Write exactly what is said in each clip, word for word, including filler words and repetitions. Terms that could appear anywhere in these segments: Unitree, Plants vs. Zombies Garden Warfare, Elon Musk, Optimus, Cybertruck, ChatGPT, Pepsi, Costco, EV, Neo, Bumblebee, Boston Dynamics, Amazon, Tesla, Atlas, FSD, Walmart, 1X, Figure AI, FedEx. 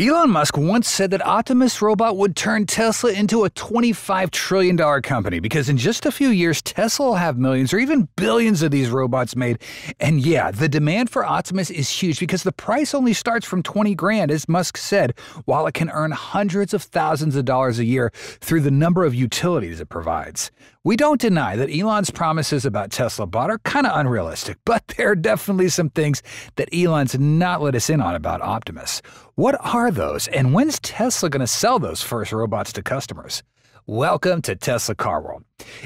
Elon Musk once said that Optimus robot would turn Tesla into a twenty-five trillion dollar company, because in just a few years, Tesla will have millions or even billions of these robots made. And yeah, the demand for Optimus is huge because the price only starts from twenty grand, as Musk said, while it can earn hundreds of thousands of dollars a year through the number of utilities it provides. We don't deny that Elon's promises about Tesla bot are kind of unrealistic, but there are definitely some things that Elon's not let us in on about Optimus. What are those, and when's Tesla going to sell those first robots to customers? Welcome to Tesla Car World.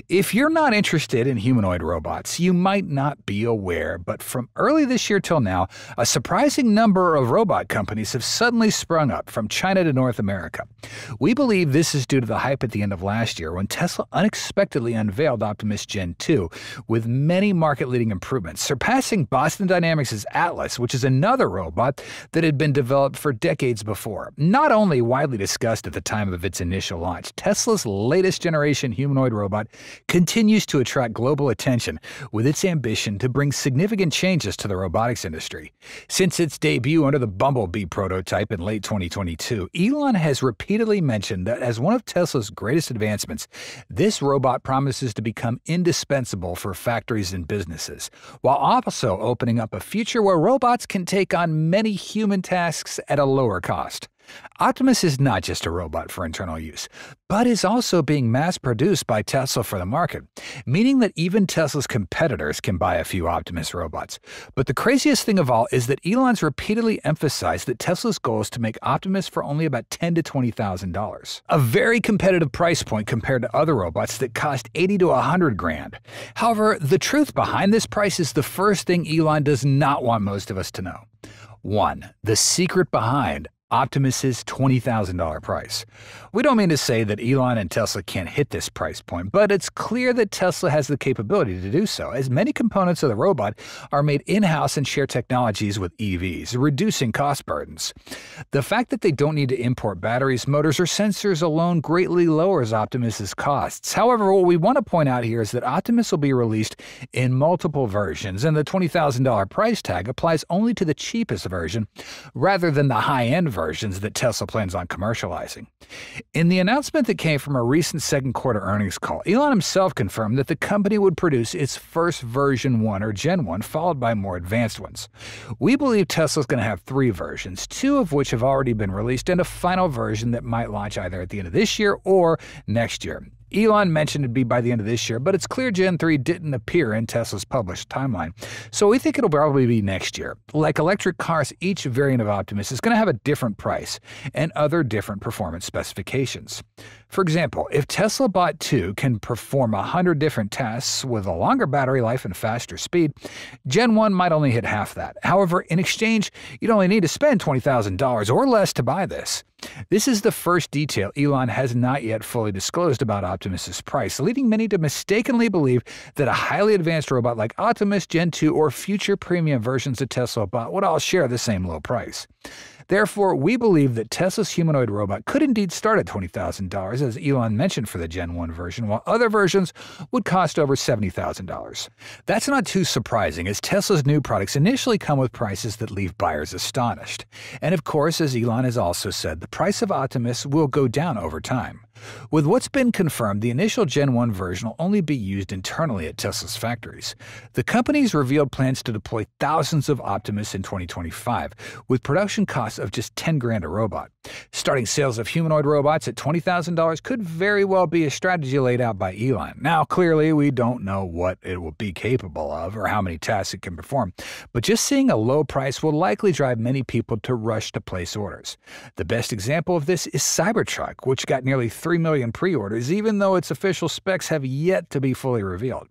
If you're not interested in humanoid robots, you might not be aware, but from early this year till now, a surprising number of robot companies have suddenly sprung up from China to North America. We believe this is due to the hype at the end of last year when Tesla unexpectedly unveiled Optimus Gen two with many market-leading improvements, surpassing Boston Dynamics' Atlas, which is another robot that had been developed for decades before. Not only widely discussed at the time of its initial launch, Tesla's latest generation humanoid robot continues to attract global attention with its ambition to bring significant changes to the robotics industry. Since its debut under the Bumblebee prototype in late twenty twenty-two, Elon has repeatedly mentioned that as one of Tesla's greatest advancements, this robot promises to become indispensable for factories and businesses, while also opening up a future where robots can take on many human tasks at a lower cost. Optimus is not just a robot for internal use, but is also being mass-produced by Tesla for the market, meaning that even Tesla's competitors can buy a few Optimus robots. But the craziest thing of all is that Elon's repeatedly emphasized that Tesla's goal is to make Optimus for only about ten thousand to twenty thousand dollars, a very competitive price point compared to other robots that cost eighty to one hundred grand. However, the truth behind this price is the first thing Elon does not want most of us to know. One, the secret behind Optimus's twenty thousand dollar price. We don't mean to say that Elon and Tesla can't hit this price point, but it's clear that Tesla has the capability to do so, as many components of the robot are made in-house and share technologies with E Vs, reducing cost burdens. The fact that they don't need to import batteries, motors, or sensors alone greatly lowers Optimus's costs. However, what we want to point out here is that Optimus will be released in multiple versions, and the twenty thousand dollar price tag applies only to the cheapest version rather than the high-end version versions that Tesla plans on commercializing. In the announcement that came from a recent second quarter earnings call, Elon himself confirmed that the company would produce its first version one or gen one, followed by more advanced ones. We believe Tesla's going to have three versions, two of which have already been released, and a final version that might launch either at the end of this year or next year. Elon mentioned it'd be by the end of this year, but it's clear Gen three didn't appear in Tesla's published timeline, so we think it'll probably be next year. Like electric cars, each variant of Optimus is going to have a different price and other different performance specifications. For example, if Tesla Bot two can perform one hundred different tasks with a longer battery life and faster speed, Gen one might only hit half that. However, in exchange, you'd only need to spend twenty thousand dollars or less to buy this. This is the first detail Elon has not yet fully disclosed about Optimus's price, leading many to mistakenly believe that a highly advanced robot like Optimus Gen two or future premium versions of Tesla Bot would all share the same low price. Therefore, we believe that Tesla's humanoid robot could indeed start at twenty thousand dollars, as Elon mentioned for the Gen one version, while other versions would cost over seventy thousand dollars. That's not too surprising, as Tesla's new products initially come with prices that leave buyers astonished. And of course, as Elon has also said, the price of Optimus will go down over time. With what's been confirmed, the initial Gen one version will only be used internally at Tesla's factories. The company's revealed plans to deploy thousands of Optimus in twenty twenty-five, with production costs of just ten grand a robot. Starting sales of humanoid robots at twenty thousand dollars could very well be a strategy laid out by Elon. Now, clearly, we don't know what it will be capable of or how many tasks it can perform, but just seeing a low price will likely drive many people to rush to place orders. The best example of this is Cybertruck, which got nearly three million pre-orders, even though its official specs have yet to be fully revealed.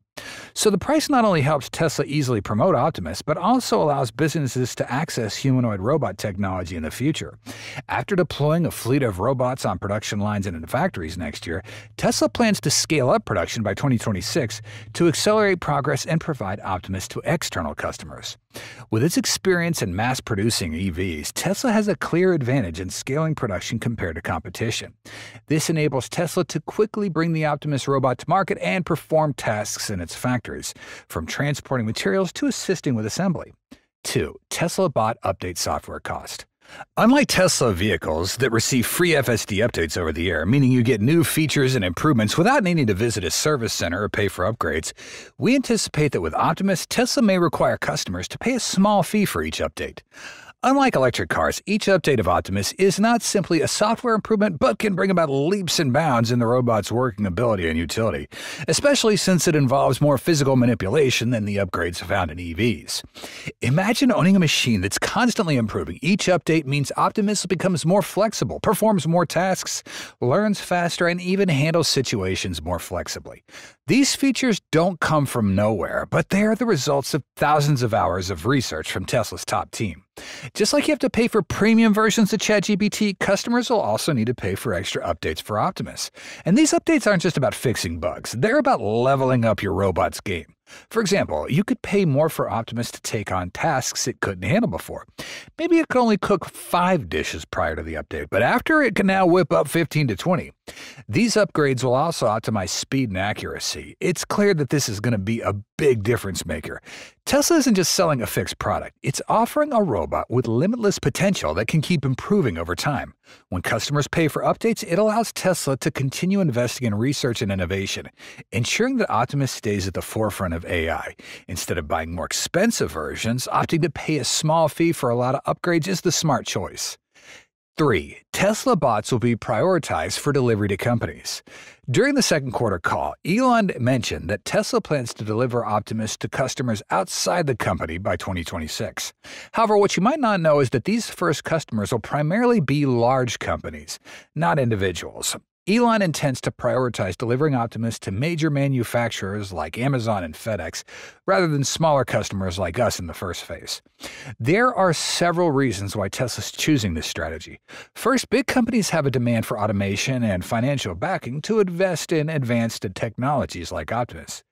So the price not only helps Tesla easily promote Optimus, but also allows businesses to access humanoid robot technology in the future. After deploying a fleet of robots on production lines and in factories next year, Tesla plans to scale up production by twenty twenty-six to accelerate progress and provide Optimus to external customers. With its experience in mass-producing E Vs, Tesla has a clear advantage in scaling production compared to competition. This enables Tesla to quickly bring the Optimus robot to market and perform tasks in its factories, from transporting materials to assisting with assembly. Two. Tesla Bot update software cost. Unlike Tesla vehicles that receive free F S D updates over the air, meaning you get new features and improvements without needing to visit a service center or pay for upgrades, we anticipate that with Optimus, Tesla may require customers to pay a small fee for each update. Unlike electric cars, each update of Optimus is not simply a software improvement but can bring about leaps and bounds in the robot's working ability and utility, especially since it involves more physical manipulation than the upgrades found in E Vs. Imagine owning a machine that's constantly improving. Each update means Optimus becomes more flexible, performs more tasks, learns faster, and even handles situations more flexibly. These features don't come from nowhere, but they are the results of thousands of hours of research from Tesla's top team. Just like you have to pay for premium versions of ChatGPT, customers will also need to pay for extra updates for Optimus. And these updates aren't just about fixing bugs, they're about leveling up your robot's game. For example, you could pay more for Optimus to take on tasks it couldn't handle before. Maybe it could only cook five dishes prior to the update, but after it can now whip up fifteen to twenty. These upgrades will also optimize speed and accuracy. It's clear that this is going to be a big difference maker. Tesla isn't just selling a fixed product, it's offering a robot with limitless potential that can keep improving over time. When customers pay for updates, it allows Tesla to continue investing in research and innovation, ensuring that Optimus stays at the forefront of A I. Instead of buying more expensive versions, opting to pay a small fee for a lot of upgrades is the smart choice. three. Tesla bots will be prioritized for delivery to companies. During the second quarter call, Elon mentioned that Tesla plans to deliver Optimus to customers outside the company by twenty twenty-six. However, what you might not know is that these first customers will primarily be large companies, not individuals. Elon intends to prioritize delivering Optimus to major manufacturers like Amazon and FedEx, rather than smaller customers like us in the first phase. There are several reasons why Tesla's choosing this strategy. First, big companies have a demand for automation and financial backing to invest in advanced technologies like Optimus.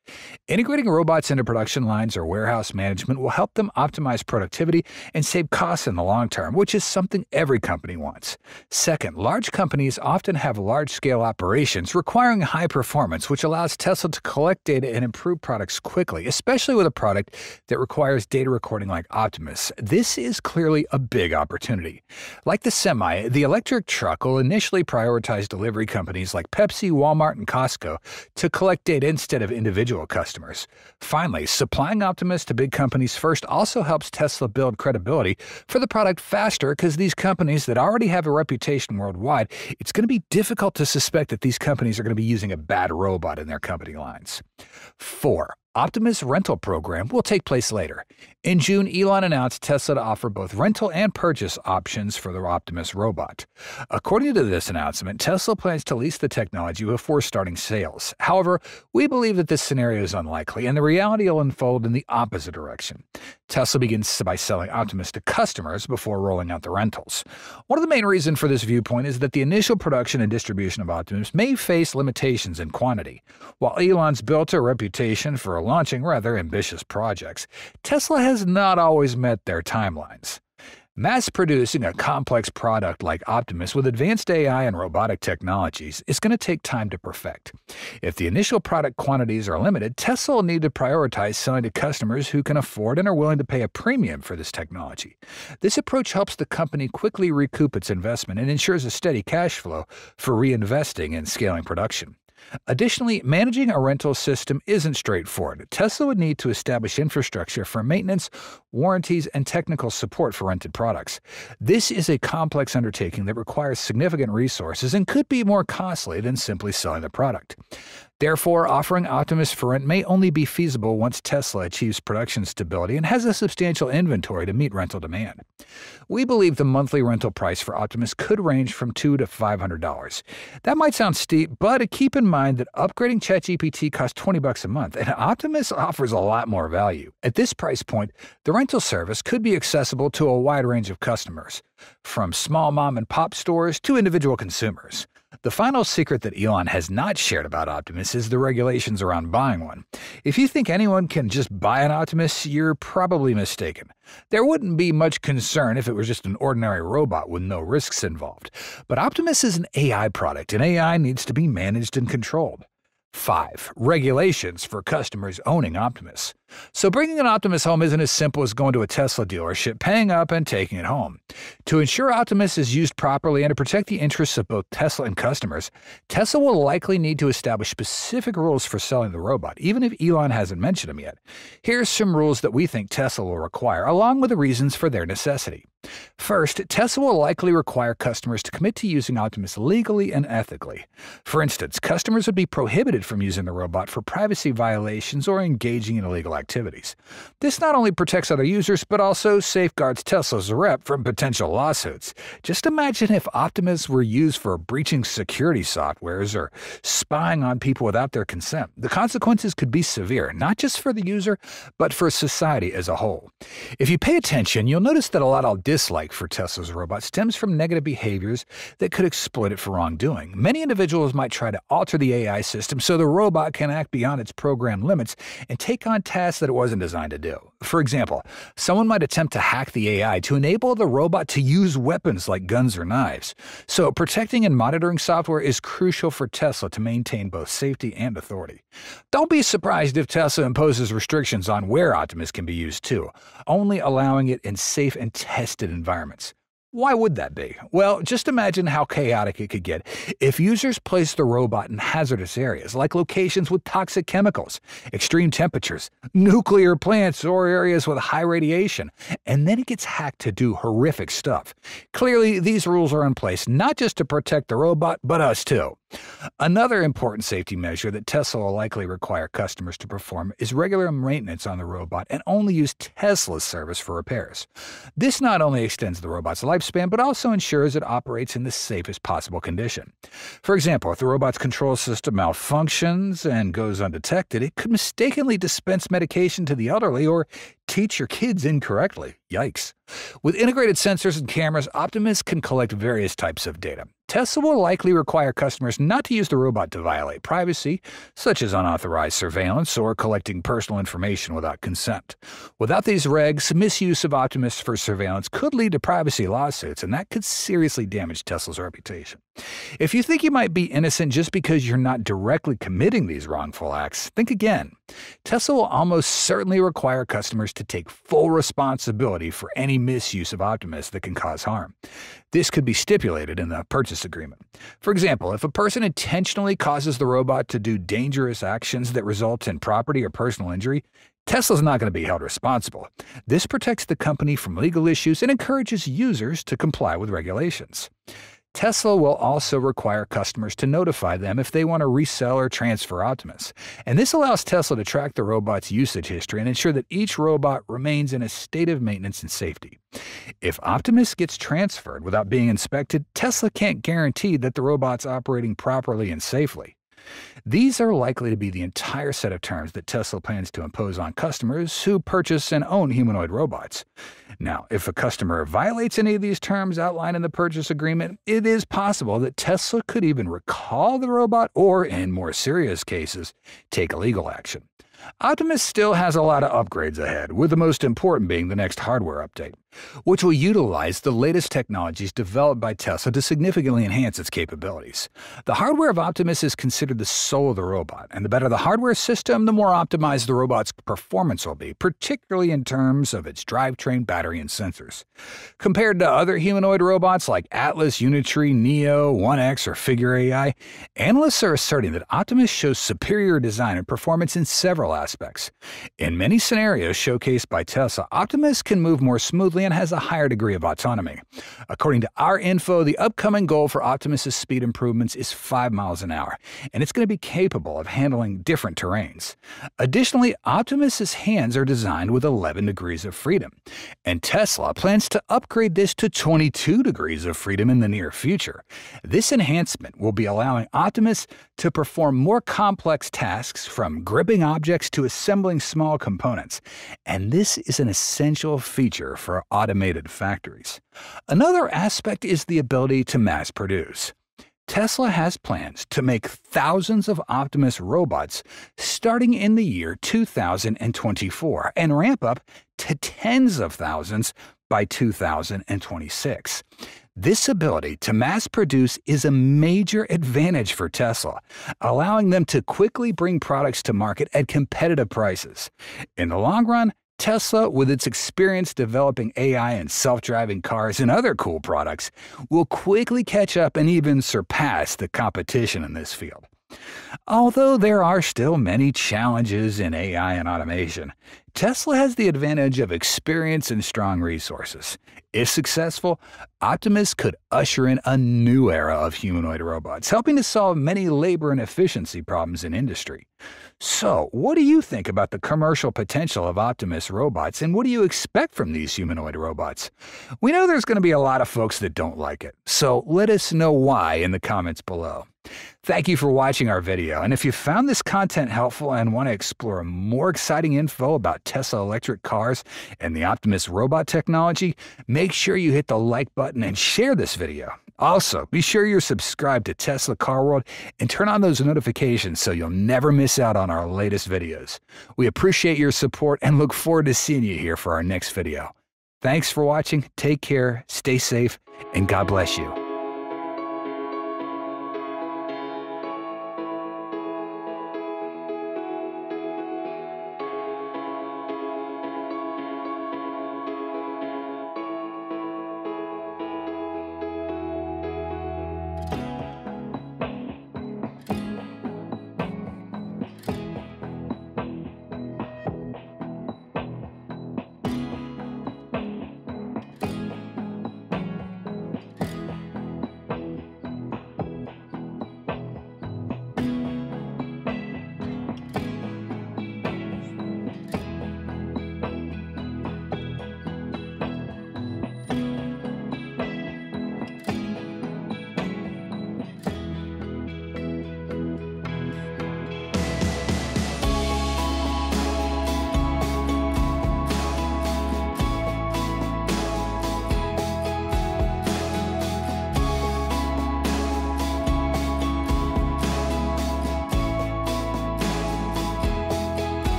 Integrating robots into production lines or warehouse management will help them optimize productivity and save costs in the long term, which is something every company wants. Second, large companies often have large-scale operations requiring high performance, which allows Tesla to collect data and improve products quickly, especially with a product that requires data recording like Optimus. This is clearly a big opportunity. Like the semi, the electric truck will initially prioritize delivery companies like Pepsi, Walmart, and Costco to collect data instead of individual customers. Finally, supplying Optimus to big companies first also helps Tesla build credibility for the product faster, because these companies that already have a reputation worldwide, it's going to be difficult to suspect that these companies are going to be using a bad robot in their company lines. Four. Optimus rental program will take place later. In June, Elon announced Tesla to offer both rental and purchase options for the Optimus robot. According to this announcement, Tesla plans to lease the technology before starting sales. However, we believe that this scenario is unlikely, and the reality will unfold in the opposite direction. Tesla begins by selling Optimus to customers before rolling out the rentals. One of the main reasons for this viewpoint is that the initial production and distribution of Optimus may face limitations in quantity. While Elon's built a reputation for launching rather ambitious projects, Tesla has not always met their timelines. Mass-producing a complex product like Optimus with advanced A I and robotic technologies is going to take time to perfect. If the initial product quantities are limited, Tesla will need to prioritize selling to customers who can afford and are willing to pay a premium for this technology. This approach helps the company quickly recoup its investment and ensures a steady cash flow for reinvesting and scaling production. Additionally, managing a rental system isn't straightforward. Tesla would need to establish infrastructure for maintenance, warranties, and technical support for rented products. This is a complex undertaking that requires significant resources and could be more costly than simply selling the product. Therefore, offering Optimus for rent may only be feasible once Tesla achieves production stability and has a substantial inventory to meet rental demand. We believe the monthly rental price for Optimus could range from two hundred to five hundred dollars. That might sound steep, but keep in mind that upgrading ChatGPT costs twenty bucks a month, and Optimus offers a lot more value. At this price point, the rental service could be accessible to a wide range of customers, from small mom-and-pop stores to individual consumers. The final secret that Elon has not shared about Optimus is the regulations around buying one. If you think anyone can just buy an Optimus, you're probably mistaken. There wouldn't be much concern if it was just an ordinary robot with no risks involved. But Optimus is an A I product, and A I needs to be managed and controlled. five. Regulations for customers owning Optimus. So bringing an Optimus home isn't as simple as going to a Tesla dealership, paying up, and taking it home. To ensure Optimus is used properly and to protect the interests of both Tesla and customers, Tesla will likely need to establish specific rules for selling the robot, even if Elon hasn't mentioned them yet. Here's some rules that we think Tesla will require, along with the reasons for their necessity. First, Tesla will likely require customers to commit to using Optimus legally and ethically. For instance, customers would be prohibited from using the robot for privacy violations or engaging in illegal activities. This not only protects other users, but also safeguards Tesla's rep from potential lawsuits. Just imagine if Optimus were used for breaching security softwares or spying on people without their consent. The consequences could be severe, not just for the user, but for society as a whole. If you pay attention, you'll notice that a lot of dislike for Tesla's robot stems from negative behaviors that could exploit it for wrongdoing. Many individuals might try to alter the A I system so the robot can act beyond its program limits and take on tasks that it wasn't designed to do. For example, someone might attempt to hack the A I to enable the robot to use weapons like guns or knives. So protecting and monitoring software is crucial for Tesla to maintain both safety and authority. Don't be surprised if Tesla imposes restrictions on where Optimus can be used too, only allowing it in safe and tested environments. Why would that be? Well, just imagine how chaotic it could get if users place the robot in hazardous areas, like locations with toxic chemicals, extreme temperatures, nuclear plants, or areas with high radiation, and then it gets hacked to do horrific stuff. Clearly, these rules are in place not just to protect the robot, but us too. Another important safety measure that Tesla will likely require customers to perform is regular maintenance on the robot and only use Tesla's service for repairs. This not only extends the robot's lifespan, but also ensures it operates in the safest possible condition. For example, if the robot's control system malfunctions and goes undetected, it could mistakenly dispense medication to the elderly or teach your kids incorrectly. Yikes. With integrated sensors and cameras, Optimus can collect various types of data. Tesla will likely require customers not to use the robot to violate privacy, such as unauthorized surveillance or collecting personal information without consent. Without these regs, misuse of Optimus for surveillance could lead to privacy lawsuits, and that could seriously damage Tesla's reputation. If you think you might be innocent just because you're not directly committing these wrongful acts, think again. Tesla will almost certainly require customers to take full responsibility for any misuse of Optimus that can cause harm. This could be stipulated in the purchase agreement. For example, if a person intentionally causes the robot to do dangerous actions that result in property or personal injury, Tesla's not going to be held responsible. This protects the company from legal issues and encourages users to comply with regulations. Tesla will also require customers to notify them if they want to resell or transfer Optimus, and this allows Tesla to track the robot's usage history and ensure that each robot remains in a state of maintenance and safety. If Optimus gets transferred without being inspected, Tesla can't guarantee that the robot's operating properly and safely. These are likely to be the entire set of terms that Tesla plans to impose on customers who purchase and own humanoid robots. Now, if a customer violates any of these terms outlined in the purchase agreement, it is possible that Tesla could even recall the robot or, in more serious cases, take legal action. Optimus still has a lot of upgrades ahead, with the most important being the next hardware update, which will utilize the latest technologies developed by Tesla to significantly enhance its capabilities. The hardware of Optimus is considered the soul of the robot, and the better the hardware system, the more optimized the robot's performance will be, particularly in terms of its drivetrain, battery, and sensors. Compared to other humanoid robots like Atlas, Unitree, Neo, one X, or Figure A I, analysts are asserting that Optimus shows superior design and performance in several aspects. In many scenarios showcased by Tesla, Optimus can move more smoothly and has a higher degree of autonomy. According to our info, the upcoming goal for Optimus's speed improvements is five miles an hour, and it's going to be capable of handling different terrains. Additionally, Optimus's hands are designed with eleven degrees of freedom, and Tesla plans to upgrade this to twenty-two degrees of freedom in the near future. This enhancement will be allowing Optimus to perform more complex tasks, from gripping objects to assembling small components, and this is an essential feature for automated factories. Another aspect is the ability to mass produce. Tesla has plans to make thousands of Optimus robots starting in the year two thousand twenty-four and ramp up to tens of thousands by two thousand twenty-six. This ability to mass produce is a major advantage for Tesla, allowing them to quickly bring products to market at competitive prices. In the long run, Tesla, with its experience developing A I and self-driving cars and other cool products, will quickly catch up and even surpass the competition in this field. Although there are still many challenges in A I and automation, Tesla has the advantage of experience and strong resources. If successful, Optimus could usher in a new era of humanoid robots, helping to solve many labor and efficiency problems in industry. So, what do you think about the commercial potential of Optimus robots, and what do you expect from these humanoid robots? We know there's going to be a lot of folks that don't like it, so let us know why in the comments below. Thank you for watching our video, and if you found this content helpful and want to explore more exciting info about Tesla electric cars and the Optimus robot technology, make sure you hit the like button and share this video. Also, be sure you're subscribed to Tesla Car World and turn on those notifications so you'll never miss out on our latest videos. We appreciate your support and look forward to seeing you here for our next video. Thanks for watching, take care, stay safe, and God bless you.